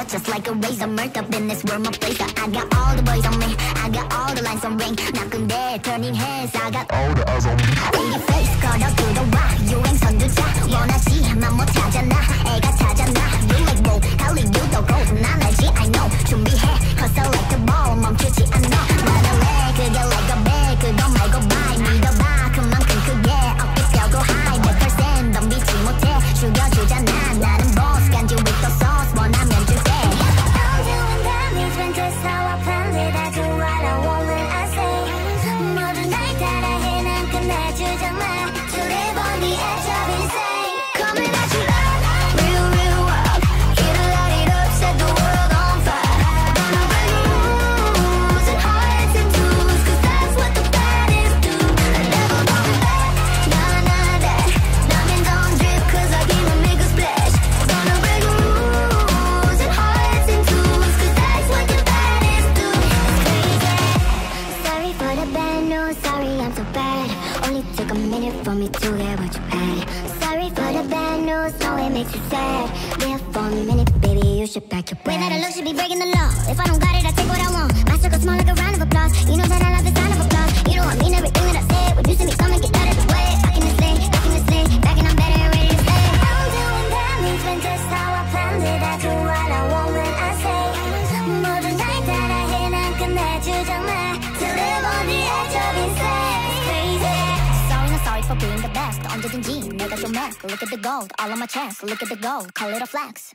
cut just like a razor. Murked up in this world, my place. I got all the boys on me, I got all the lines on ring. Knock 'em dead, turning heads. I got all the eyes on me. Baby face, girl, don't do the why. 유행선 두자 원하지 맘 못 찾아나 애가 찾아나. You like whoa, 달리 유도 gold. 난 알지, I know. 준비해, 'cause I like the ball. 멈추지 않아. 말할래, 그게 like a bag. 그거 말고 buy. 믿어봐, 그만큼 크게 어깨 펴고 high. 100% 덤비지 못해. 죽여주잖아. 나는 boss, got you with the sauce. 원하면 줄게. I'm doing damn even just how I planned it. I do what I want when I say. 모두 날 따라해, 난 끝내주잖아. To live on the edge of insane. Coming at you loud, real, real wild. Here to light it up, set the world on fire. Gonna break the rules and hearts in twos, 'cause that's what the baddies do. The devil don't back, nah, nah, that. Diamonds on drip, 'cause I came to make a splash. Gonna break the rules and hearts in twos, 'cause that's what the baddies do. It's crazy. Sorry for the bad news, sorry I'm so bad. Only took a minute for me to get what you had. Sorry for the bad news, no it makes you sad. Yeah, for a minute, baby, you should pack your bags. Without a look, should be breaking the law. If I don't got it, I take what I want. My circle small like a round of applause. You know that I love the sound of applause. You don't want me in everything that I said. When you see me coming, get out of the way. Back in the sleigh, back in the sleigh, back and I'm better and ready to stay. I'm doing that, means been just how I planned it. I do what I want when I say. 모든 날 따라해, 난 끝내주잖아. To live on the edge of insane. For being the best, 언제든지 내가 좀 mask. Look at the gold, all on my chest. Look at the gold, call it a flex.